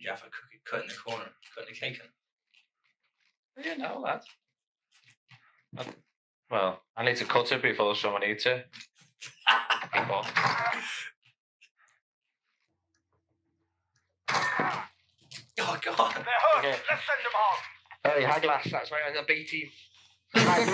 and Jaffa cutting the corner, cutting the cake in. I didn't know that. Well, I need to cut it before someone eats it. Oh, God. They're hurt. Okay. Let's send them on. Hey, Haglass, that's right, the B team. Fucking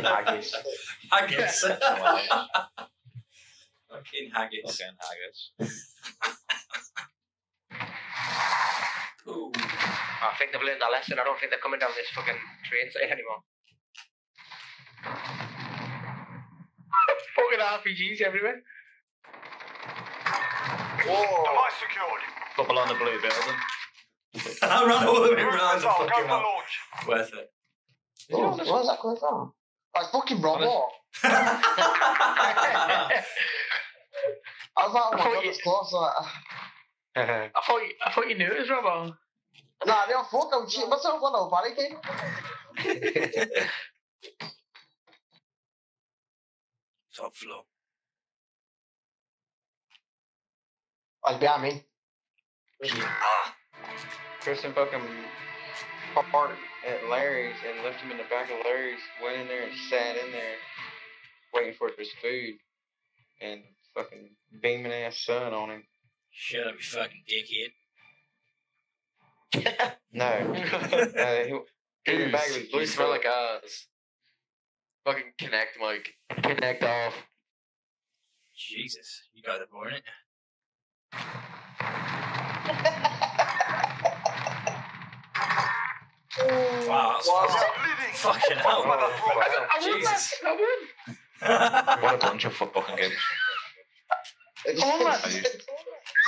haggis. Haggis. Fucking haggis. Fucking haggis. Ooh. I think they've learned their lesson. I don't think they're coming down this fucking train site anymore. Fucking RPGs everywhere. Whoa. Am I secured? Bubble on the blue building. I ran all the way around. Worth it. Where's that coming from? That's fucking wrong. I was like, oh my God, it's close. I thought you knew it was Robbo. Nah, they were fucked. I was cheating myself on old barricade. Top floor. That's behind me. Kristen fucking parked at Larry's and left him in the back of Larry's. Went in there and sat in there waiting for his food and fucking beaming ass sun on him. Shut up, you fucking dickhead. No, he in the bag of his blue smell like us. Fucking connect, Mike. Connect off. Jesus, you got it, boy, innit? Wow, that's fucking hell. I would. What a bunch of fucking games. Oh my God.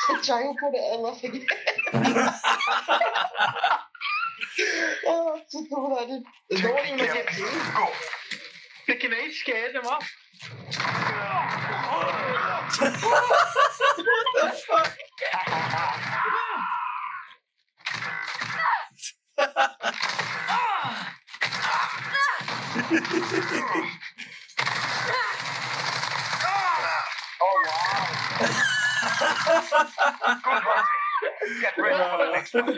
The giant put it in left again. Oh, that's just what I did. There's no one even looking at you. The grenade scared him off. What the fuck? Oh wow. Get ready for the next one.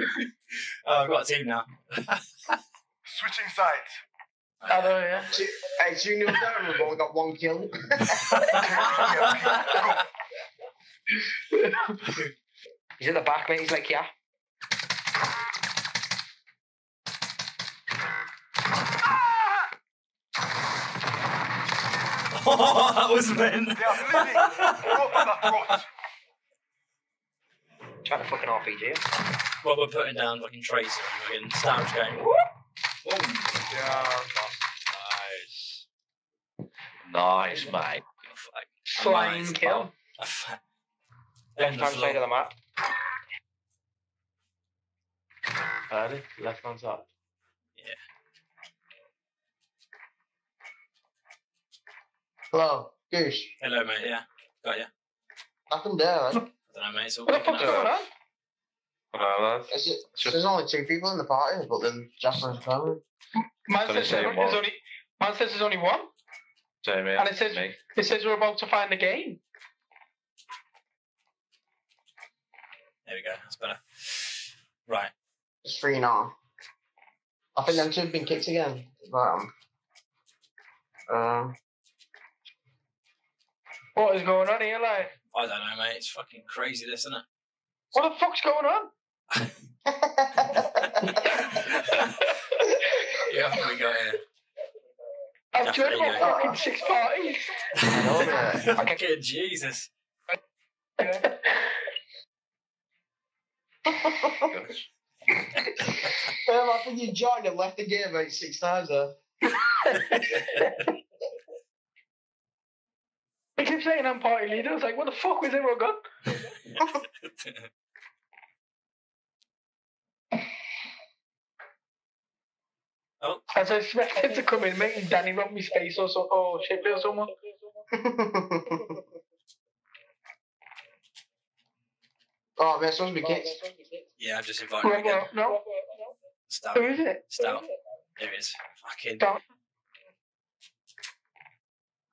Oh, I've got a team now. Switching sides. I know, yeah. Hey, 2-0 down, we've only got one kill. He's in the back, mate. He's like, yeah. Oh, that was meant. They are living. Trying to fucking RPG. Well, we're putting down fucking Tracer and fucking Stamps game. Oh, yeah, nice. Nice, mate. Flying nice kill. Left-hand side of the map. Early, left-hand side. Yeah. Hello, Goose. Hello, mate, yeah. Got ya. Nothing there, man. I don't know, mate, it's all what the fuck's going on? Well, there's only two people in the party, but then Jasper's coming. Man says there's only one. Same here. And it says we're about to find the game. There we go. That's better. Right. It's 3 now. I think them two have been kicked again. Right. What is going on here, like? I don't know, mate. It's fucking crazy, this, isn't it? What the fuck's going on? Yeah, what we got here? I've joined about fucking 6 parties. I know, man. Fucking Jesus. Yeah. Gosh. I think you joined and left the game about 6 times, though. They keep saying I'm party leader. I was like, what the fuck was everyone gone? Oh. As I expected to come in, mate, and Danny robbed me space or something, or Shipley or someone. Oh, they're supposed to be kicked. Yeah, I've just invited him again. No. Stout. Who is it? Stout. There it is. Fucking. Stout.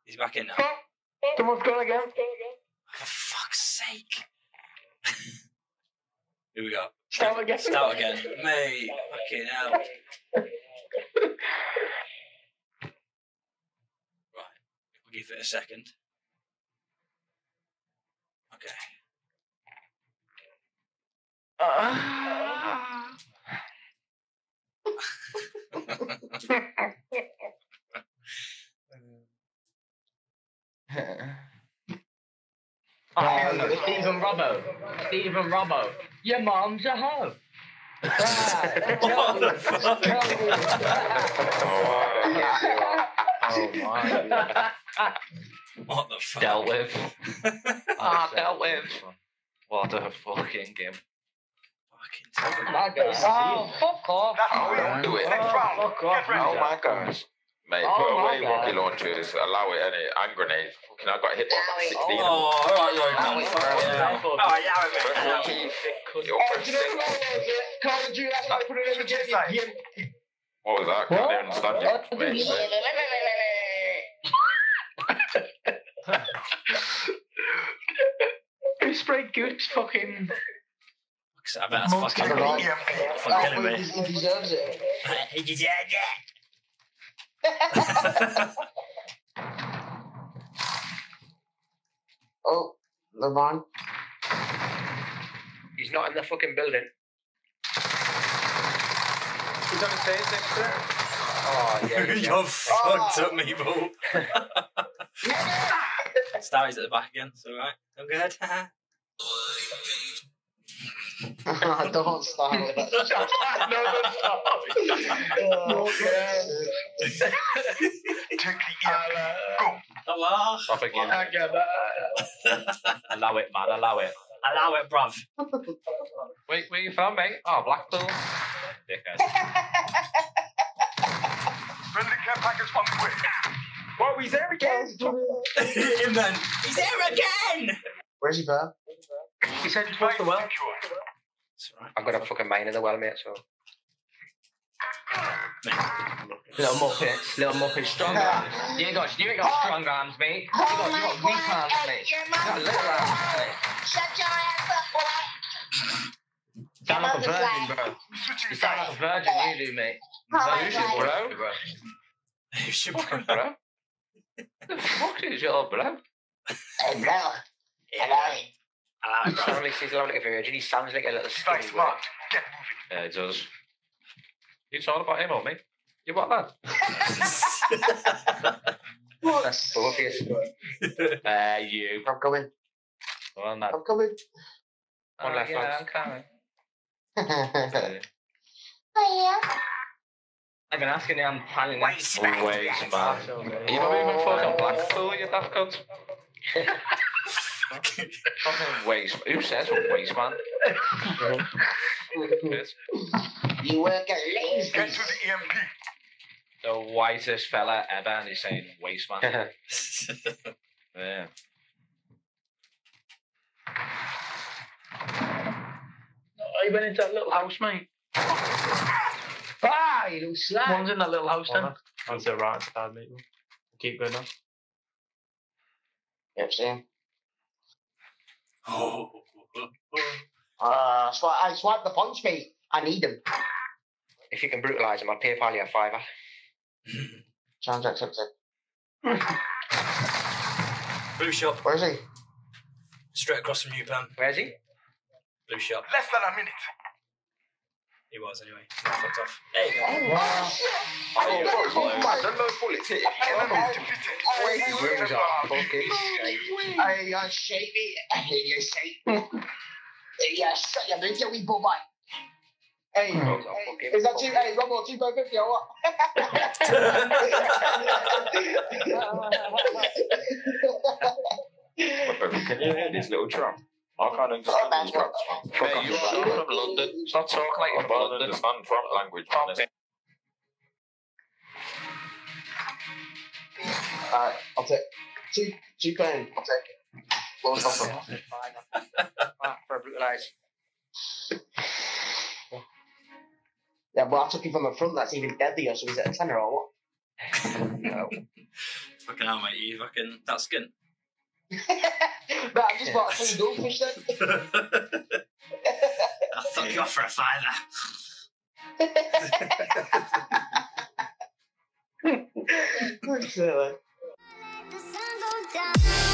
He's back in now. Someone's gone again. For fuck's sake. Here we go. Start again. Mate, fucking hell. Right, we'll give it a second. Okay. Stephen Robbo. Your mom's a hoe. What the fuck? Oh my god. What the fuck? Dealt with. Dealt with. What a fucking game. Oh, fuck off. Don't do it. Oh my gosh. Mate, put away rocket launchers, allow it, innit? Hand grenades. Fucking, I got hit by 16. Oh, alright, you're what was that? I didn't understand you. Who sprayed Gook's fucking... I bet that's fucking right. He deserves it. He deserves it. Oh, LeVon. He's not in the fucking building. He's on the stage next to it. Oh, yeah. You're fucked up, me, bro. Starry's at the back again, it's alright. I'm good. Don't start with that. Allow it, man. Allow it. Allow it, bruv. Wait, where you from, mate? Oh, Blackpool. Dickhead. Bring the care package one quick. Whoa, he's there again. He's there again. Where's he from? He said he's supposed to well. I've got a fucking mine in the well, mate, so... Little Muppet, strong arms. You ain't got strong arms, mate. You got weak arms, mate. You got little arms, mate. Shut your ass up, boy. You sound like a virgin, bro. You sound like a virgin, you do, mate. You should, bro. The fuck is your bro? Hey, bro. Hello. He's lovely like a virgin. He sounds like a little skinny. Yeah, he does. It's all about him or me. You what, lad? What? That's obvious. You. I'm coming. Go on, lad. I'm coming. One left, lads. I'm coming. Oh, yeah. I've been asking you, I'm planning this. Always, man. You not even fucking Blackpool, you daft cunt. Fucking waste. Who says a waste, man? You work at Lazy's. Get to the EMP. The whitest fella ever, and he's saying waste, man. Yeah. I went into that little house, mate. Ah, you little slag. One's in that little house, then. One's the right side, mate. Keep going on. Yep, see him. So I swipe the punch, mate. I need them. If you can brutalise them, I'll pay for you a fiver. Sounds like something. Blue shop. Where is he? Straight across from you, Pam. Where is he? Blue shop. Less than a minute. He was, anyway. He fucked off. There you go. Oh, wow. I don't know if bullets hit. Hey, you're shady. Hey, you're shady. Yeah, shut your mouth, you wee bull bite. Hey, is that you? Hey, Robbo, 250 or what? Can you hear this little drum? I can't understand these drums. Hey, you're from London. It's not talk like you're from London. It's not front language. Alright, I'll take it. £2. I'll take it. Well, yeah, but I took him from the front, that's even deadlier, so he's at a tenner or what? Fucking hell, mate, you fucking... That's skin. But I've just bought a free goldfish then. I thought you were for a fiver. Good.